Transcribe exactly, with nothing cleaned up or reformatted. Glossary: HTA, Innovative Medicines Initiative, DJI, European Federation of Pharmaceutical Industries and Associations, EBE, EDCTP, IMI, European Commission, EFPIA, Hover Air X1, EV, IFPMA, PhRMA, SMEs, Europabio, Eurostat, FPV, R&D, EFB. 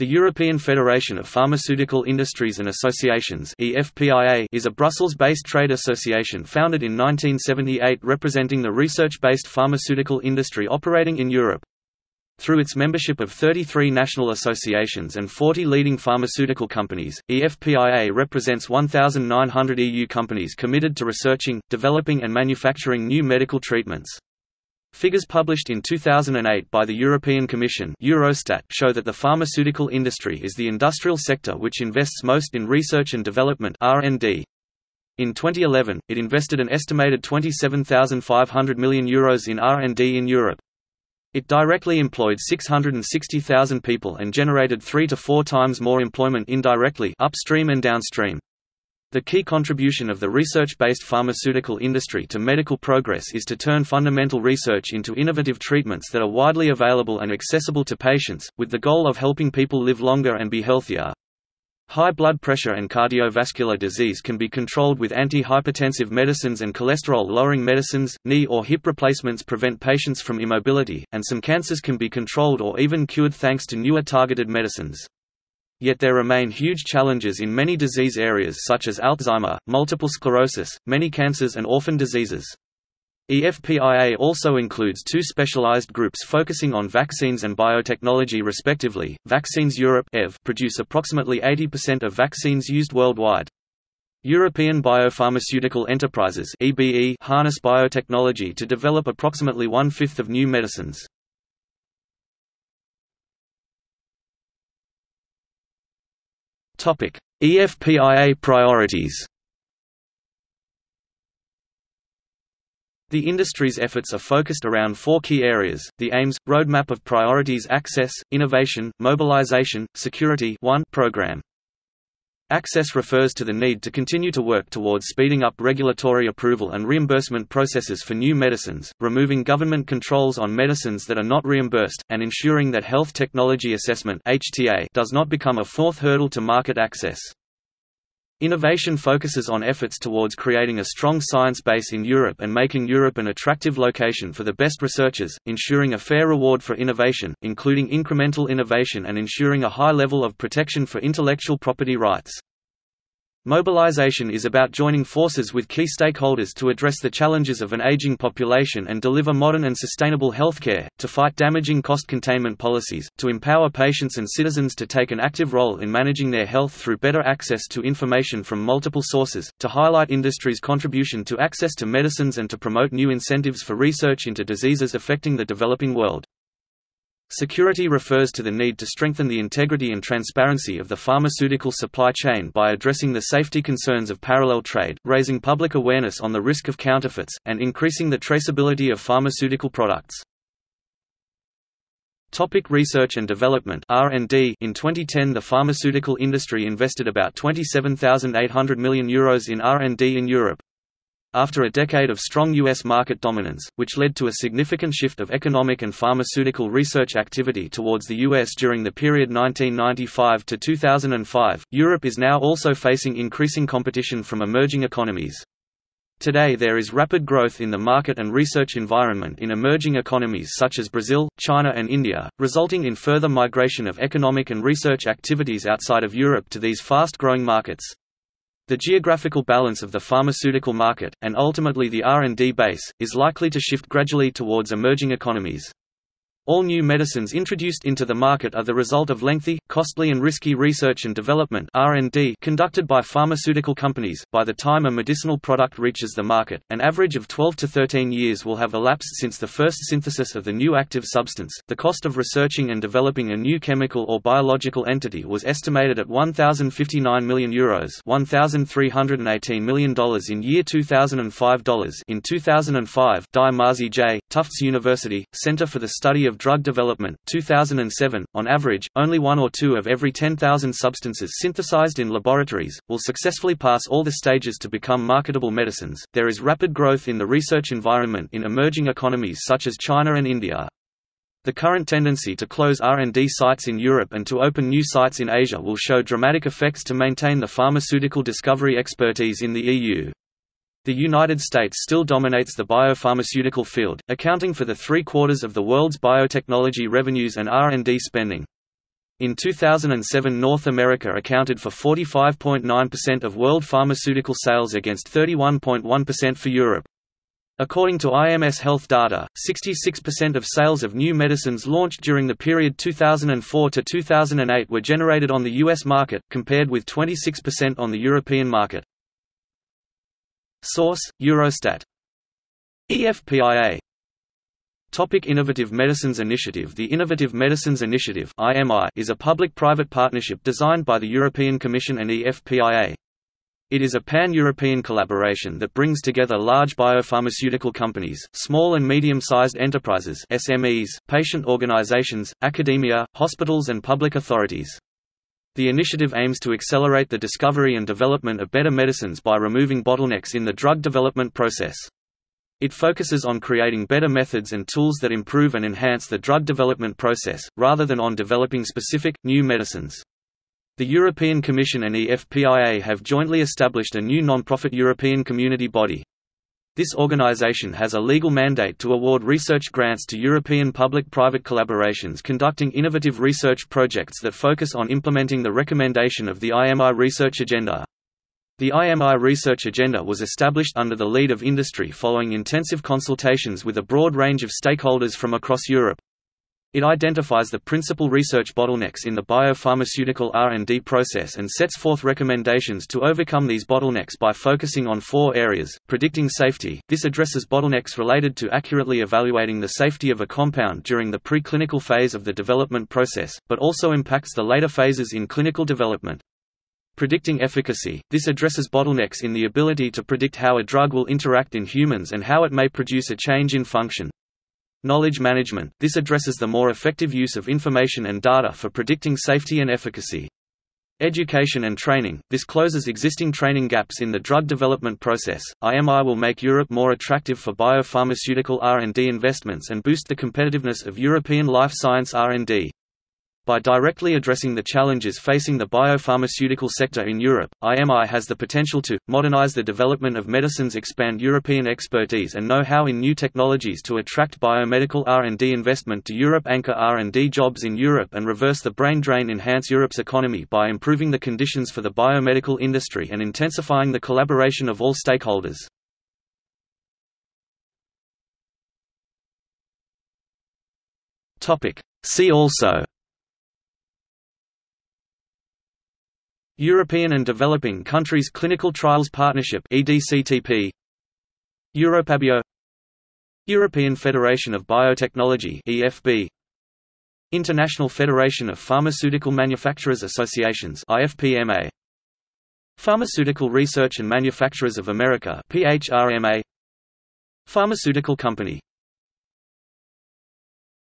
The European Federation of Pharmaceutical Industries and Associations (E F P I A) is a Brussels-based trade association founded in nineteen seventy-eight representing the research-based pharmaceutical industry operating in Europe. Through its membership of thirty-three national associations and forty leading pharmaceutical companies, E F P I A represents one thousand nine hundred E U companies committed to researching, developing and manufacturing new medical treatments. Figures published in two thousand eight by the European Commission (Eurostat) show that the pharmaceutical industry is the industrial sector which invests most in research and development (R and D). In twenty eleven, it invested an estimated twenty-seven thousand five hundred million euros in R and D in Europe. It directly employed six hundred sixty thousand people and generated three to four times more employment indirectly upstream and downstream. The key contribution of the research-based pharmaceutical industry to medical progress is to turn fundamental research into innovative treatments that are widely available and accessible to patients, with the goal of helping people live longer and be healthier. High blood pressure and cardiovascular disease can be controlled with antihypertensive medicines and cholesterol-lowering medicines. Knee or hip replacements prevent patients from immobility, and some cancers can be controlled or even cured thanks to newer targeted medicines. Yet there remain huge challenges in many disease areas such as Alzheimer, multiple sclerosis, many cancers and orphan diseases. E F P I A also includes two specialized groups focusing on vaccines and biotechnology respectively. Vaccines Europe (E V) produce approximately eighty percent of vaccines used worldwide. European Biopharmaceutical Enterprises (E B E) harness biotechnology to develop approximately one-fifth of new medicines. Topic: E F P I A priorities. The industry's efforts are focused around four key areas: the aims, roadmap of priorities, access, innovation, mobilization, security. One, program. Access refers to the need to continue to work towards speeding up regulatory approval and reimbursement processes for new medicines, removing government controls on medicines that are not reimbursed, and ensuring that health technology assessment (H T A) does not become a fourth hurdle to market access. Innovation focuses on efforts towards creating a strong science base in Europe and making Europe an attractive location for the best researchers, ensuring a fair reward for innovation, including incremental innovation and ensuring a high level of protection for intellectual property rights. Mobilization is about joining forces with key stakeholders to address the challenges of an aging population and deliver modern and sustainable healthcare, to fight damaging cost containment policies, to empower patients and citizens to take an active role in managing their health through better access to information from multiple sources, to highlight industry's contribution to access to medicines and to promote new incentives for research into diseases affecting the developing world. Security refers to the need to strengthen the integrity and transparency of the pharmaceutical supply chain by addressing the safety concerns of parallel trade, raising public awareness on the risk of counterfeits, and increasing the traceability of pharmaceutical products. Topic: research and development (R and D). In twenty ten, the pharmaceutical industry invested about twenty-seven thousand eight hundred million euros in R and D in Europe. After a decade of strong U S market dominance, which led to a significant shift of economic and pharmaceutical research activity towards the U S during the period nineteen ninety-five to two thousand five, Europe is now also facing increasing competition from emerging economies. Today there is rapid growth in the market and research environment in emerging economies such as Brazil, China and India, resulting in further migration of economic and research activities outside of Europe to these fast-growing markets. The geographical balance of the pharmaceutical market, and ultimately the R and D base, is likely to shift gradually towards emerging economies. All new medicines introduced into the market are the result of lengthy, costly and risky research and development (R and D) conducted by pharmaceutical companies. By the time a medicinal product reaches the market, an average of twelve to thirteen years will have elapsed since the first synthesis of the new active substance. The cost of researching and developing a new chemical or biological entity was estimated at one thousand fifty-nine million euros (one thousand three hundred eighteen million dollars in year two thousand five. In two thousand five, Dimarzi J. Tufts University, Center for the Study of of Drug Development, two thousand seven, on average, only one or two of every ten thousand substances synthesized in laboratories will successfully pass all the stages to become marketable medicines. There is rapid growth in the research environment in emerging economies such as China and India. The current tendency to close R and D sites in Europe and to open new sites in Asia will show dramatic effects to maintain the pharmaceutical discovery expertise in the E U. The United States still dominates the biopharmaceutical field, accounting for the three-quarters of the world's biotechnology revenues and R and D spending. In two thousand seven, North America accounted for forty-five point nine percent of world pharmaceutical sales against thirty-one point one percent for Europe. According to I M S Health data, sixty-six percent of sales of new medicines launched during the period two thousand four to two thousand eight were generated on the U S market, compared with twenty-six percent on the European market. Source: Eurostat. E F P I A. Topic: Innovative Medicines Initiative. The Innovative Medicines Initiative (I M I) is a public-private partnership designed by the European Commission and E F P I A. It is a pan-European collaboration that brings together large biopharmaceutical companies, small and medium-sized enterprises (S M Es), patient organizations, academia, hospitals and public authorities. The initiative aims to accelerate the discovery and development of better medicines by removing bottlenecks in the drug development process. It focuses on creating better methods and tools that improve and enhance the drug development process, rather than on developing specific, new medicines. The European Commission and E F P I A have jointly established a new non-profit European community body. This organization has a legal mandate to award research grants to European public-private collaborations conducting innovative research projects that focus on implementing the recommendation of the I M I Research Agenda. The I M I Research Agenda was established under the lead of industry following intensive consultations with a broad range of stakeholders from across Europe. It identifies the principal research bottlenecks in the biopharmaceutical R and D process and sets forth recommendations to overcome these bottlenecks by focusing on four areas: predicting safety. This addresses bottlenecks related to accurately evaluating the safety of a compound during the preclinical phase of the development process, but also impacts the later phases in clinical development. Predicting efficacy. This addresses bottlenecks in the ability to predict how a drug will interact in humans and how it may produce a change in function. Knowledge management. This addresses the more effective use of information and data for predicting safety and efficacy. Education and training. This closes existing training gaps in the drug development process. I M I will make Europe more attractive for biopharmaceutical R and D investments and boost the competitiveness of European life science R and D. By directly addressing the challenges facing the biopharmaceutical sector in Europe, I M I has the potential to modernize the development of medicines, expand European expertise and know-how in new technologies to attract biomedical R and D investment to Europe, anchor R and D jobs in Europe and reverse the brain drain, enhance Europe's economy by improving the conditions for the biomedical industry and intensifying the collaboration of all stakeholders. Topic: See also European and Developing Countries Clinical Trials Partnership (E D C T P), Europabio, European Federation of Biotechnology (E F B), International Federation of Pharmaceutical Manufacturers Associations (I F P M A), Pharmaceutical Research and Manufacturers of America (P H R M A), Pharmaceutical Company.